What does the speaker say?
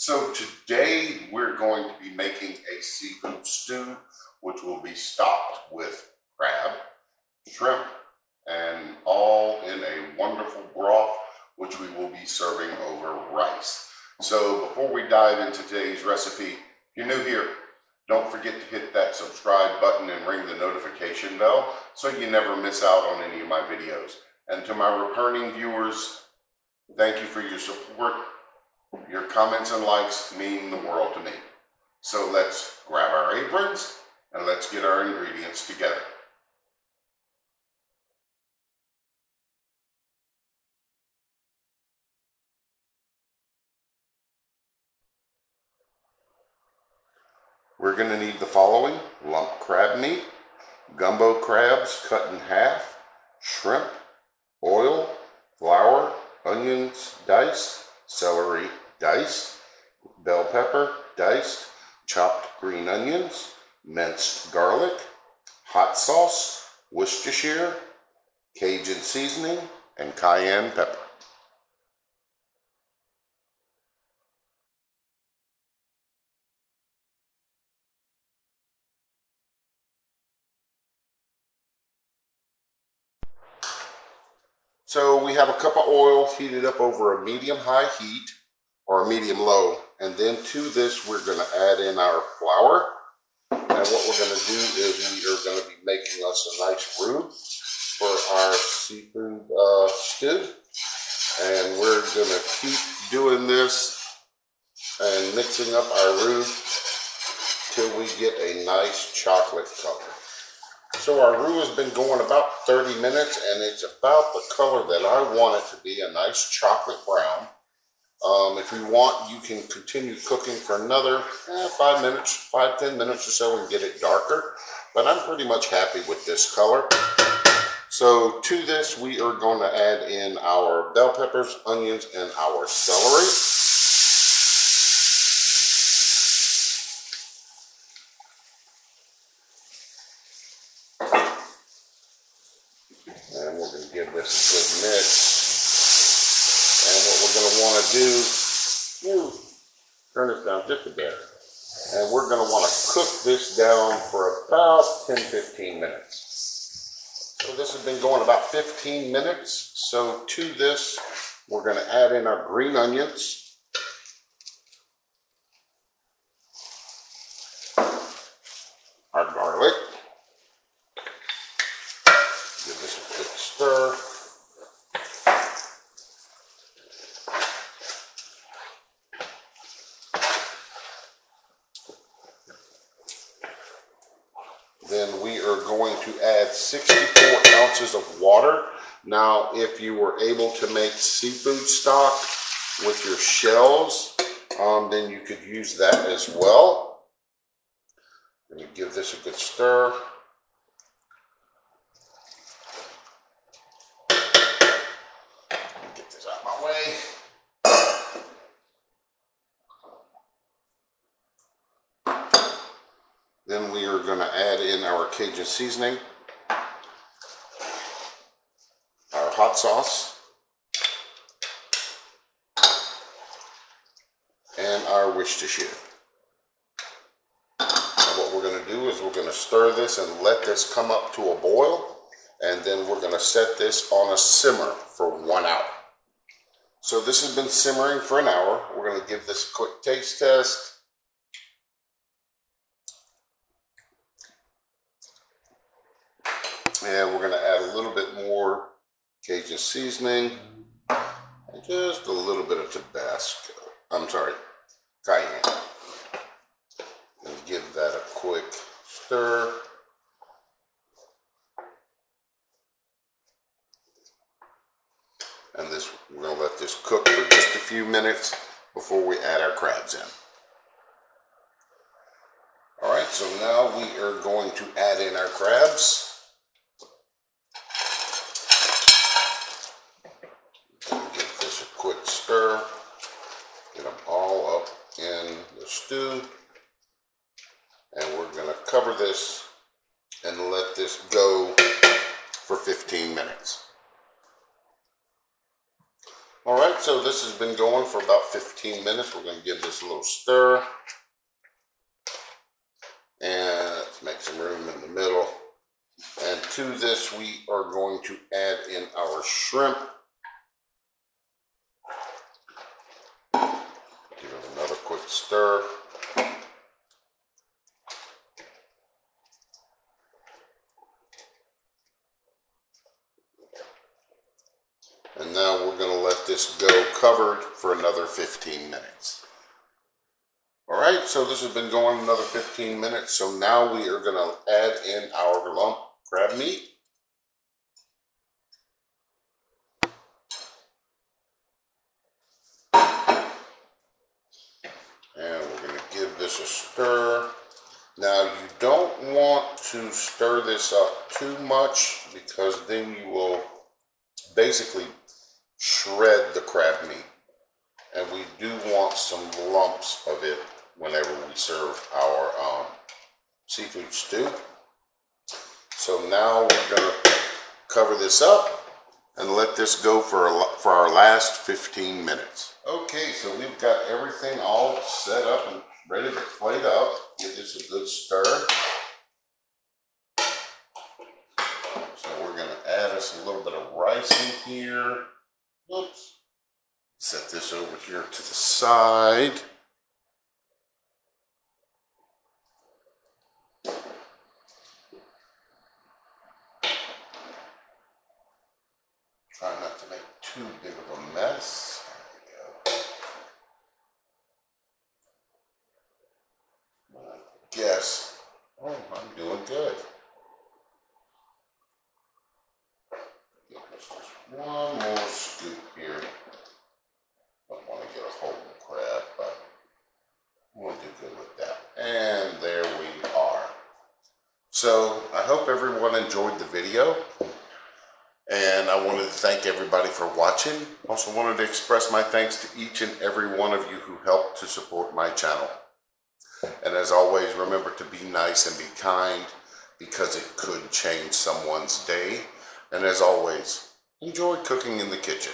So today we're going to be making a seafood stew, which will be stocked with crab, shrimp, and all in a wonderful broth, which we will be serving over rice. So before we dive into today's recipe, if you're new here, don't forget to hit that subscribe button and ring the notification bell so you never miss out on any of my videos. And to my returning viewers, thank you for your support. Your comments and likes mean the world to me. So let's grab our aprons and let's get our ingredients together. We're going to need the following: lump crab meat, gumbo crabs cut in half, shrimp, oil, flour, onions diced, celery diced, bell pepper diced, chopped green onions, minced garlic, hot sauce, Worcestershire, Cajun seasoning, and cayenne pepper. So we have a cup of oil heated up over a medium-high heat or a medium-low, and then to this we're going to add in our flour. And what we're going to do is we are going to be making us a nice roux for our seafood stew. And we're going to keep doing this and mixing up our roux till we get a nice chocolate color. So our roux has been going about 30 minutes, and it's about the color that I want it to be, a nice chocolate brown. If you want, you can continue cooking for another 5 minutes, 5-10 minutes or so and get it darker. But I'm pretty much happy with this color. So to this, we are going to add in our bell peppers, onions, and our celery. And we're going to give this a good mix. And what we're going to want to do, turn this down just a bit. And we're going to want to cook this down for about 10-15 minutes. So this has been going about 15 minutes. So to this, we're going to add in our green onions. Then we are going to add 64 ounces of water. Now, if you were able to make seafood stock with your shells, then you could use that as well. And you give this a good stir. Get this out of my way. Then we are going to add in our Cajun seasoning, our hot sauce, and our Worcestershire. And what we're going to do is we're going to stir this and let this come up to a boil, and then we're going to set this on a simmer for 1 hour. So this has been simmering for an hour. We're going to give this a quick taste test. And we're going to add a little bit more Cajun seasoning and just a little bit of Tabasco. I'm sorry, cayenne. And give that a quick stir. And this, we're going to let this cook for just a few minutes before we add our crabs in. All right, so now we are going to add in our crabs. Get them all up in the stew, and we're going to cover this and let this go for 15 minutes. Alright, so this has been going for about 15 minutes. We're going to give this a little stir. And let's make some room in the middle. And to this, we are going to add in our shrimp. Give it another quick stir. And now we're going to let this go covered for another 15 minutes. All right, so this has been going another 15 minutes. So now we are going to add in our lump crab meat. And we're going to give this a stir. Now you don't want to stir this up too much because then you will basically shred the crab meat, and we do want some lumps of it whenever we serve our seafood stew. So now we're going to cover this up and let this go for our last 15 minutes. Okay, so we've got everything all set up and ready to plate up. Give this a good stir. So we're going to add us a little bit of rice in here. Oops. Set this over here to the side. Try not to make too big of a mess. There we go. I guess, oh, I'm doing good. There's just one more scoop here. Don't want to get a whole crab, but we'll do good with that. And there we are. So I hope everyone enjoyed the video. And I wanted to thank everybody for watching. Also wanted to express my thanks to each and every one of you who helped to support my channel. And as always, remember to be nice and be kind, because it could change someone's day. And as always, enjoy cooking in the kitchen.